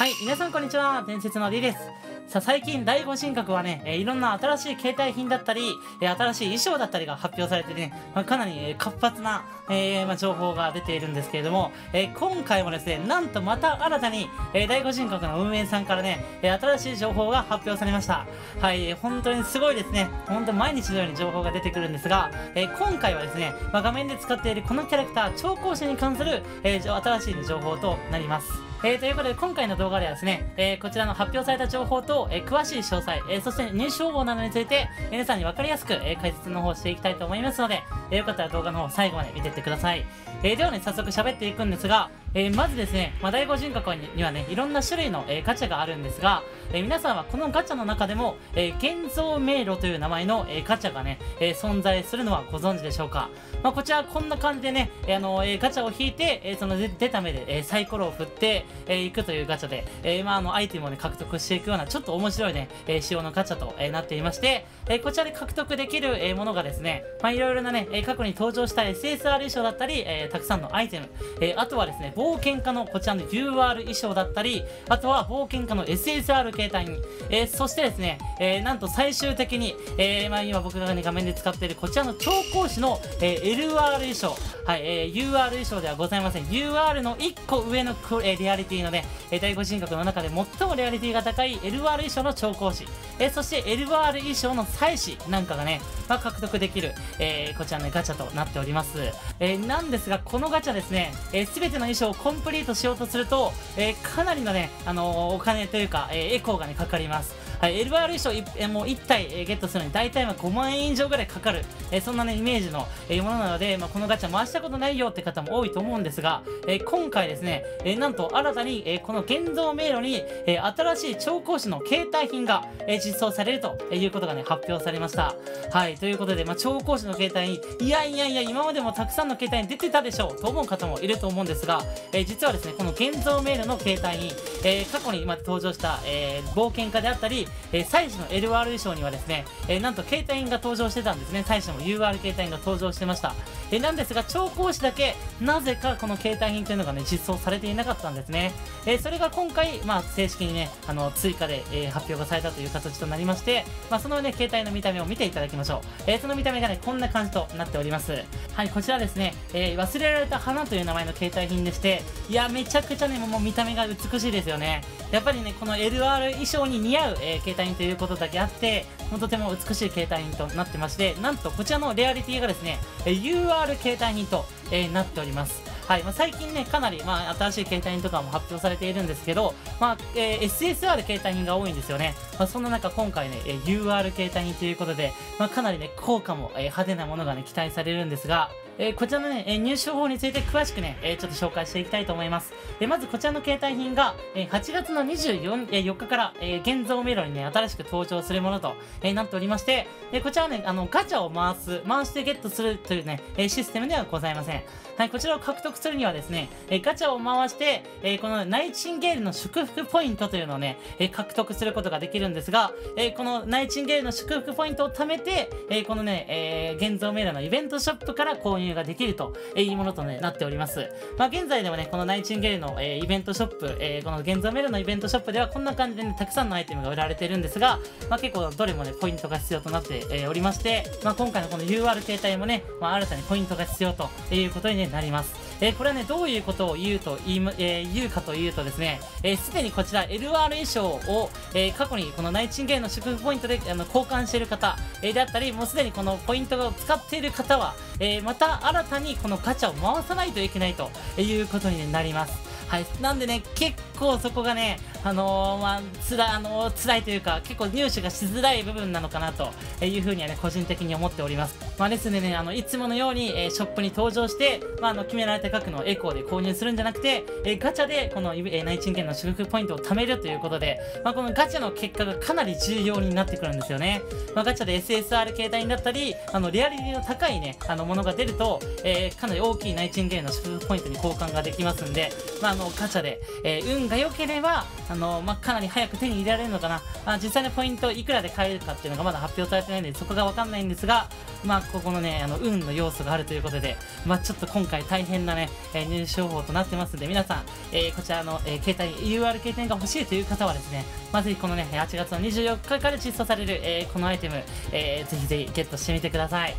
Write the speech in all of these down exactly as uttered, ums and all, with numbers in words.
はい、皆さんこんにちは。伝説の D です。さあ、最近、第五神格はね、えー、いろんな新しい携帯品だったり、えー、新しい衣装だったりが発表されてね、まあ、かなり、えー、活発な、えーまあ、情報が出ているんですけれども、えー、今回もですね、なんとまた新たに、えー、第五神格の運営さんからね、えー、新しい情報が発表されました。はい、えー、本当にすごいですね。本当毎日のように情報が出てくるんですが、えー、今回はですね、まあ、画面で使っているこのキャラクター、超講師に関する、えー、新しい情報となります。えー、ということで、今回の動画ではですね、えー、こちらの発表された情報と、えー、詳しい詳細、えー、そして入手方法などについて、えー、皆さんに分かりやすく、えー、解説の方していきたいと思いますので、えー、よかったら動画の方最後まで見てってください。えー、ではね、早速喋っていくんですが、えー、まずですね、まあ、第五人格にはね、いろんな種類の、えー、ガチャがあるんですが、えー、皆さんはこのガチャの中でも、えー、現像迷路という名前の、えー、ガチャがね、えー、存在するのはご存知でしょうか。まあ、こちらこんな感じでね、えー、あのー、ガチャを引いて、えー、その出た目で、えー、サイコロを振って、えー、行くというガチャで、えー、まあ、あの、アイテムをね、獲得していくような、ちょっと面白いね、えー、仕様のガチャと、えー、なっていまして、えー、こちらで獲得できる、えー、ものがですね、まあ、いろいろなね、過去に登場した エスエスアール 衣装だったり、えー、たくさんのアイテム、えー、あとはですね、冒険家のこちらの ユーアール 衣装だったり、あとは冒険家の エスエスアール 携帯に、えー、そしてですね、えー、なんと最終的に、えー、まあ、今僕がね、画面で使っているこちらの超講師の、えー、エルアール 衣装、はい、えー、ユーアール 衣装ではございません。ユーアール のいっこ上のク、えー、リアリティのね、第五人格の中で最もリアリティが高い エルアール 衣装の超講師、えー、そして エルアール 衣装の祭司なんかがね、まあ、獲得できる、えー、こちらの、ね、ガチャとなっております。えー、なんですが、このガチャですね、えー、全ての衣装をコンプリートしようとすると、えー、かなりのね、あのー、お金というか、えー、エコーがね、かかります。はい、エルアール 衣装 いち,、えー、もういち体、えー、ゲットするのに大体まあごまんえん以上ぐらいかかる、えー、そんなね、イメージの、えー、ものなので、まあ、このガチャ回したことないよって方も多いと思うんですが、えー、今回ですね、えー、なんと新たに、えー、この現像迷路に、えー、新しい超講師の携帯品が、えー、実装されるということがね、発表されました。はい、ということで、まあ、超講師の携帯に、いやいやいや、今までもたくさんの携帯に出てたでしょうと思う方もいると思うんですが、えー、実はですね、この現像迷路の携帯に、えー、過去に今登場した、えー、冒険家であったり、えー、祭司の エルアール 衣装にはですね、えー、なんと携帯員が登場してたんですね。祭司も ユーアール 携帯員が登場してました。えー、なんですが、超講師だけ、なぜかこの携帯員というのがね、実装されていなかったんですね。えー、それが今回、まあ、正式にね、あの、追加で、えー、発表がされたという形となりまして、まあ、そのね、携帯の見た目を見ていただきましょう。えー、その見た目がね、こんな感じとなっております。はい、こちらですね、えー、忘れられた花という名前の携帯品でして、いや、めちゃくちゃね、もう見た目が美しいですよね。やっぱりね、この エルアール 衣装に似合う、えー携帯員ということだけあって、とても美しい携帯員となってまして、なんとこちらのレアリティがですね、ユーアール 携帯員と、えー、なっております。はい、まあ、最近ね、かなり、まあ、新しい携帯品とかも発表されているんですけど、まあ、えー、エスエスアール 携帯品が多いんですよね。まあ、そんな中、今回ね、えー、ユーアール 携帯品ということで、まあ、かなりね、効果も、えー、派手なものがね、期待されるんですが、えー、こちらのね、えー、入手方法について詳しくね、えー、ちょっと紹介していきたいと思います。えー、まずこちらの携帯品が、えー、はちがつのにじゅうよっか、えー、から、えー、現像迷路にね、新しく登場するものと、えー、なっておりまして、えー、こちらはね、あの、ガチャを回す、回してゲットするというね、えー、システムではございません。はい、こちらを獲得するにはですね、えー、ガチャを回して、えー、このナイチンゲールの祝福ポイントというのをね、えー、獲得することができるんですが、えー、このナイチンゲールの祝福ポイントを貯めて、えー、このね、えー、現像迷路のイベントショップから購入ができるというものと、ね、なっております。まあ、現在でもね、このナイチンゲールの、えー、イベントショップ、えー、この現像迷路のイベントショップではこんな感じで、ね、たくさんのアイテムが売られてるんですが、まあ、結構どれもね、ポイントが必要となって、えー、おりまして、まあ、今回のこの ユーアール 携帯もね、まあ、新たにポイントが必要ということに、ね、なります。えー、これはね、どういうことを言うと、言う、えー、言うかというとですね、えー、すでにこちら エルアール 衣装を、えー、過去にこのナイチンゲールの祝福ポイントであの交換している方、えー、であったり、もうすでにこのポイントを使っている方は、えー、また新たにこのガチャを回さないといけないということになります。はい、なんでね、結構そこがね、あのー、まあ、つら、あのー、辛いというか、結構入手がしづらい部分なのかなというふうにはね、個人的に思っております。まあ、ですのでね、あの、いつものように、えー、ショップに登場して、まあ、あの、決められた額のエコーで購入するんじゃなくて、えー、ガチャで、この、えー、ナイチンゲールの祝福ポイントを貯めるということで、まあ、このガチャの結果がかなり重要になってくるんですよね。まあ、ガチャで エスエスアール 携帯だったり、あの、リアリティの高いね、あの、ものが出ると、えー、かなり大きいナイチンゲールの祝福ポイントに交換ができますんで、まあ、のガチャで、えー、運が良ければあの、まあ、かなり早く手に入れられるのかな、まあ、実際のポイントいくらで買えるかっていうのがまだ発表されてないのでそこが分かんないんですが、まあ、ここのねあの運の要素があるということで、まあ、ちょっと今回大変なね、えー、入手方法となってますんで皆さん、えー、こちらの、えー、携帯 ユーアール 携帯が欲しいという方はですね、まあ、ぜひこのねはちがつのにじゅうよっかから実装される、えー、このアイテム、えー、ぜひぜひゲットしてみてください。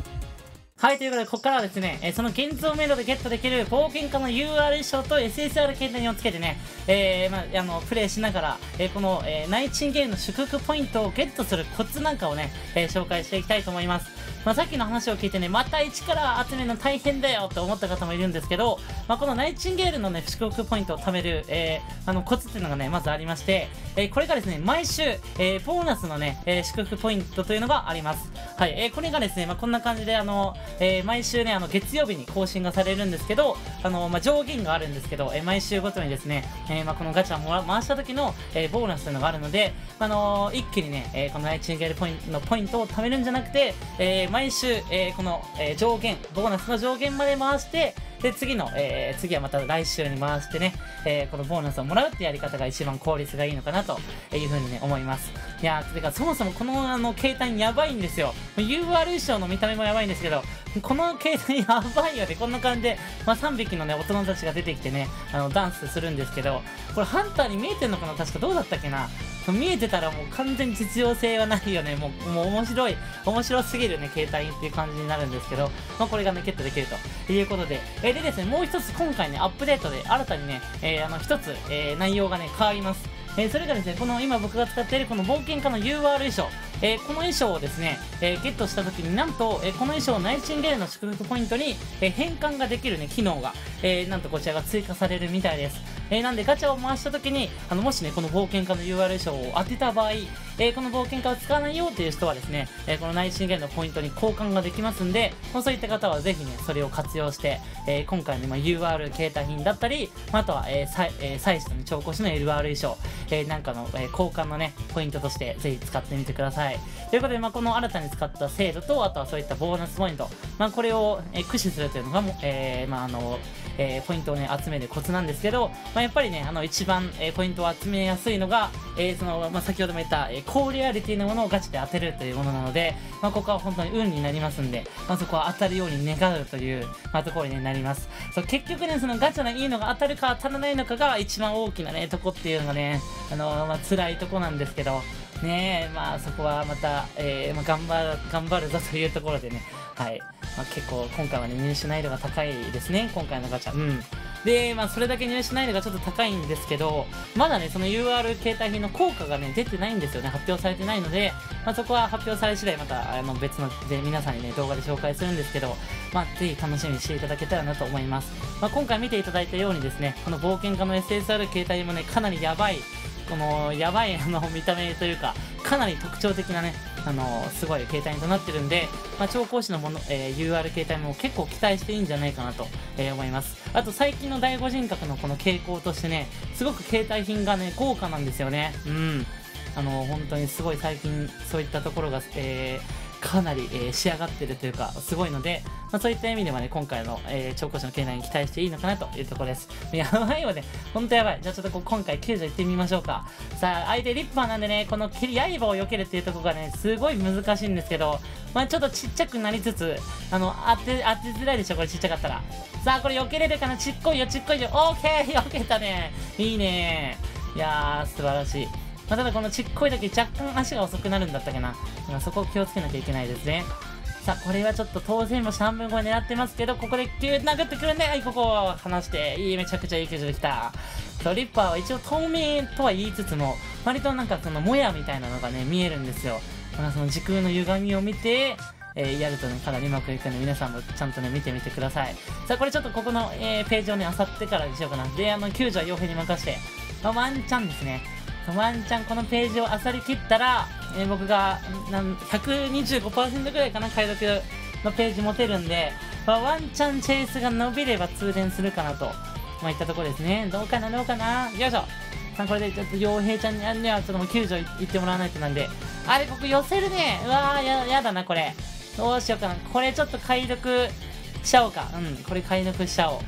はい、ということで、ここからはですね、えー、その現像メイドでゲットできる冒険家の ユーアール 衣装と エスエスアール 携帯をつけてね、えー、まあ、あの、プレイしながら、えー、この、えー、ナイチンゲールの祝福ポイントをゲットするコツなんかをね、えー、紹介していきたいと思います。まあ、さっきの話を聞いてね、また一から集めるの大変だよって思った方もいるんですけど、まあ、このナイチンゲールのね、祝福ポイントを貯める、えー、あの、コツっていうのがね、まずありまして、えー、これがですね、毎週、えー、ボーナスのね、えー、祝福ポイントというのがあります。はい、えー、これがですね、まあ、こんな感じで、あの、えー、毎週ねあの月曜日に更新がされるんですけど、あのーまあ、上限があるんですけど、えー、毎週ごとにですね、えーまあ、このガチャをもら回した時の、えー、ボーナスというのがあるので、あのー、一気にね、えー、このナイチンゲールポイントのポイントを貯めるんじゃなくて、えー、毎週、えー、この、えー、上限ボーナスの上限まで回してで次の、えー、次はまた来週に回してね、えー、このボーナスをもらうってやり方が一番効率がいいのかなというふうにね思います。いやー、てかそもそもこのあの携帯やばいんですよ。 ユーアール 衣装の見た目もやばいんですけど、この携帯やばいよね。こんな感じで、まあ、さんびきのね大人たちが出てきてねあのダンスするんですけど、これハンターに見えてんのかな、確かどうだったっけな。見えてたらもう完全に実用性はないよね。もう、もう面白い、面白すぎるね、携帯っていう感じになるんですけど、まあ、これがね、ゲットできるということで。えー、でですね、もう一つ今回ね、アップデートで新たにね、えー、あの、一つ、えー、内容がね、変わります。えー、それがですね、この今僕が使っているこの冒険家の ユーアール 衣装。えー、この衣装をですね、えー、ゲットした時になんと、えー、この衣装をナイチンゲールの祝福ポイントに、えー、変換ができるね、機能が、えー、なんとこちらが追加されるみたいです。えー、なんでガチャを回した時に、あの、もしね、この冒険家の ユーアール 衣装を当てた場合、えー、この冒険家を使わないよっていう人はですね、えー、このナイチンゲールのポイントに交換ができますんで、そういった方はぜひね、それを活用して、えー、今回の、まあ、ユーアール 携帯品だったり、あとは、えー、サイ、えー、サイズの調校師の エルアール 衣装、えー、なんかの、えー、交換のね、ポイントとしてぜひ使ってみてください。ということで、まあ、この新たに使った制度と、あとはそういったボーナスポイント、まあ、これを、えー、駆使するというのがも、えー、まあ、あの、えー、ポイントをね、集めるコツなんですけど、まあ、やっぱりね、あの、一番、えー、ポイントを集めやすいのが、えー、その、まあ、先ほども言った、えー、高レアリティのものをガチで当てるというものなので、まあ、ここは本当に運になりますんで、まあ、そこは当たるように願うという、まあ、ところになります。そう、結局ね、そのガチャのいいのが当たるか当たらないのかが一番大きなね、とこっていうのがね、あの、まあ、辛いとこなんですけど、ねえ、まあ、そこはまた、えー、まあ、頑張る、頑張るぞというところでね、はい。まあ、結構、今回はね、入手難易度が高いですね、今回のガチャ。うん。で、まあ、それだけ入手難易度がちょっと高いんですけど、まだね、その ユーアール 携帯品の効果がね、出てないんですよね。発表されてないので、まあ、そこは発表され次第、また、あの、別の、で、皆さんにね、動画で紹介するんですけど、まあ、ぜひ楽しみにしていただけたらなと思います。まあ、今回見ていただいたようにですね、この冒険家の エスエスアール 携帯もね、かなりやばい、この、やばい、あの、見た目というか、かなり特徴的なね、あのー、すごい携帯となってるんで、まあ、調校師のもの、えー、ユーアール 携帯も結構期待していいんじゃないかなと、えー、思います。あと最近の第五人格のこの傾向としてね、すごく携帯品がね、豪華なんですよね。うん。あのー、本当にすごい最近、そういったところが、えー、かなり、えー、仕上がってるというか、すごいので、まあ、そういった意味ではね、今回の、えー、調校師の携帯に期待していいのかなというところです。やばいよね。ほんとやばい。じゃあちょっとこう今回きゅうじゃ行ってみましょうか。さあ、相手リッパーなんでね、この切り刃を避けるっていうところがね、すごい難しいんですけど、まあちょっとちっちゃくなりつつ、あの、当て、当てづらいでしょ、これちっちゃかったら。さあ、これ避けれるかな、ちっこいよ、ちっこいよ。オーケー、避けたね。いいね。いやー、素晴らしい。まあ、ただこのちっこいだけ若干足が遅くなるんだったっけな。そこを気をつけなきゃいけないですね。さあ、これはちょっと当然も半分超え狙ってますけど、ここで急に殴ってくるんで、はい、ここを離して、いい、めちゃくちゃいい救助できた。そう、リッパーは一応透明とは言いつつも、割となんかそのもやみたいなのがね、見えるんですよ。なんかその時空の歪みを見て、えー、やるとね、かなりうまくいくので、皆さんもちゃんとね、見てみてください。さあ、これちょっとここの、えー、ページをね、漁ってからにしようかな。で、あの、救助は傭兵に任せて、まあ、ワンチャンですね。ワンチャンこのページを漁り切ったら、えー、僕がなん ひゃくにじゅうごパーセント ぐらいかな、解読のページ持てるんで、まあ、ワンチャンチェイスが伸びれば通電するかなと、まあ、いったところですね。どうかな、どうかな。よいしょ。さあ、これでちょっと傭兵ちゃんにはちょっともう救助行ってもらわないとなんで。あれ、ここ寄せるね。うわー、や、やだな、これ。どうしようかな。これちょっと解読しちゃおうか。うん、これ解読しちゃおう。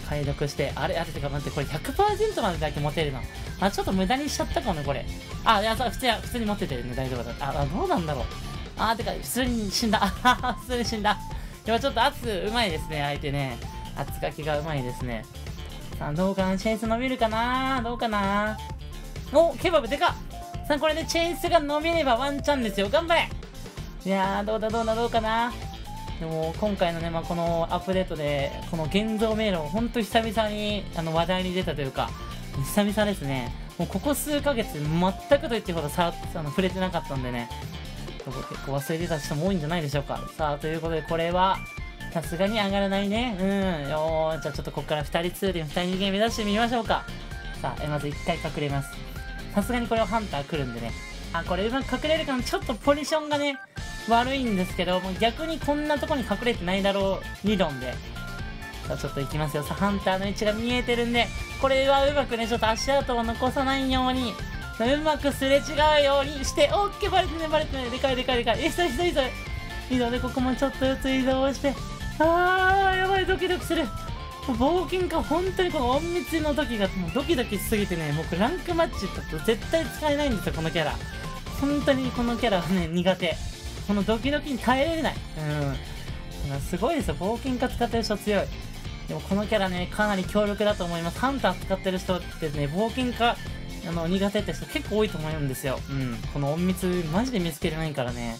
解読して、あれあれとか待って、これ ひゃくパーセント までだけ持てるの。あ、ちょっと無駄にしちゃったかもね、これ。あ、いや、普通に、普通に持っててるね、大丈夫だった。あ、どうなんだろう。あ、てか、普通に死んだ。あ普通に死んだ。でもちょっと圧うまいですね、相手ね。圧かけがうまいですね。さあ、どうかなチェイス伸びるかなどうかなお、ケバブでかっさあ、これでチェイスが伸びればワンチャンですよ。頑張れいやー、どうだどうだどうかなでも、今回のね、まあ、このアップデートで、この現像迷路、ほんと久々にあの話題に出たというか、久々ですね。もうここ数ヶ月、全くと言ってほどさあの触れてなかったんでね。結構忘れてた人も多いんじゃないでしょうか。さあ、ということで、これは、さすがに上がらないね。うん。よー、じゃあちょっとここからふたり通り、ふたり逃げ目指してみましょうか。さあ、まずいっかい隠れます。さすがにこれはハンター来るんでね。あ、これうまく隠れるかも。ちょっとポジションがね、悪いんですけど、もう逆にこんなとこに隠れてないだろう理論で。さあ、ちょっと行きますよ。さあ、ハンターの位置が見えてるんで、これはうまくね、ちょっと足跡を残さないように。うまくすれ違うようにして、オッケー、バレてね、バレてね、でかいでかいでかい、急い急い急い、移動でここもちょっとずつ移動して、あー、やばい、ドキドキする、冒険家、本当にこの隠密の時がもうドキドキしすぎてね、もうランクマッチだと絶対使えないんですよ、このキャラ、本当にこのキャラはね、苦手、このドキドキに耐えられない、うん、すごいですよ、冒険家使ってる人強い、でもこのキャラね、かなり強力だと思います、ハンター使ってる人ってね、冒険家、あの苦手って人結構多いと思うんですよ。うん。この隠密、マジで見つけれないからね。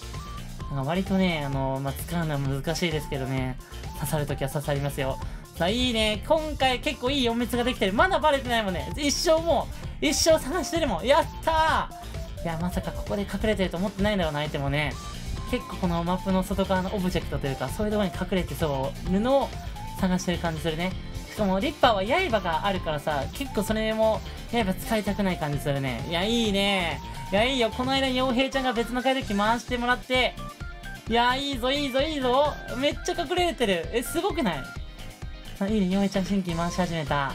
なんか割とね、あの、まあ、使うのは難しいですけどね。刺さるときは刺さりますよ。さあ、いいね。今回結構いい隠密ができてる。まだバレてないもんね。一生もう、一生探してるもん。やったーいや、まさかここで隠れてると思ってないんだろうな、相手もね。結構このマップの外側のオブジェクトというか、そういうところに隠れてそう、布を探してる感じするね。しかも、リッパーは刃があるからさ、結構それも、刃使いたくない感じするね。いや、いいね。いや、いいよ。この間、傭兵ちゃんが別の回で回してもらって。いや、いいぞ、いいぞ、いいぞ。めっちゃ隠れてる。え、すごくないあいいね。傭兵ちゃん、新規回し始めた。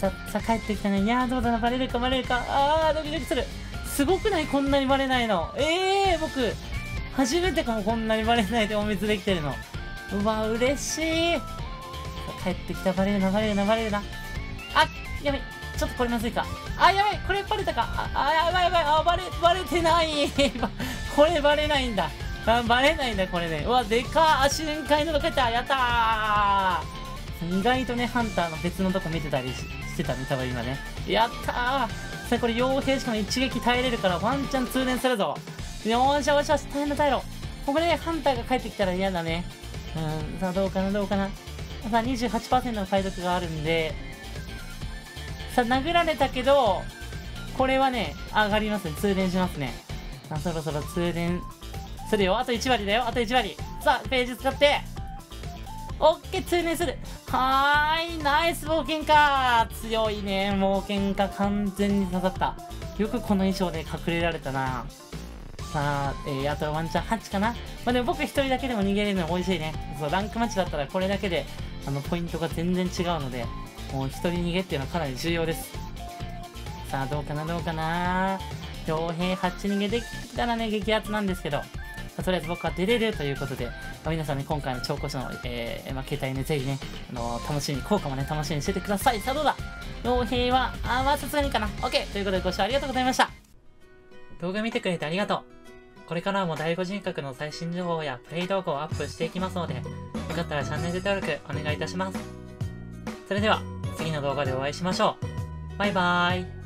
さ、さ、帰ってきたね。いや、どうだな。バレるか、バレるか。あー、ドキドキする。すごくないこんなにバレないの。えー、僕、初めてかもこんなにバレないでお水できてるの。うわ、嬉しい。帰ってきたバレるなバレるなバレるなあやばいちょっとこれまずいかあやばいこれバレたかああやばいやばいあバレバレてないこれバレないんだあバレないんだこれねうわでかー瞬間のどけたやったー意外とねハンターの別のとこ見てたり し, してた見たわ今ねやったーさあこれ傭兵しかも一撃耐えれるからワンチャン通電するぞよーしよしよし耐えろ耐えろここでハンターが帰ってきたら嫌だねうんさあどうかなどうかなさあ にじゅうはちパーセント の解読があるんでさあ殴られたけどこれはね上がりますね通電しますねさあそろそろ通電するよあといち割だよあといち割さあページ使ってオッケー通電するはーいナイス冒険家強いね冒険家完全に刺さったよくこの衣装で隠れられたなさあ、えー、あとワンチャンはちかなまあでも僕ひとりだけでも逃げれるの美味しいねそうランクマッチだったらこれだけであのポイントが全然違うのでもうひとり逃げっていうのはかなり重要ですさあどうかなどうかな傭兵はち逃げできたらね激アツなんですけど、まあ、とりあえず僕は出れるということで、まあ、皆さんね今回の超高所の、えーまあ、携帯ねぜひね、あのー、楽しみ効果もね楽しみにしててくださいさあどうだ傭兵はあまあさすがにかな OK ということでご視聴ありがとうございました動画見てくれてありがとうこれからもだいご人格の最新情報やプレイ動画をアップしていきますので、よかったらチャンネル登録お願いいたします。それでは次の動画でお会いしましょう。バイバーイ。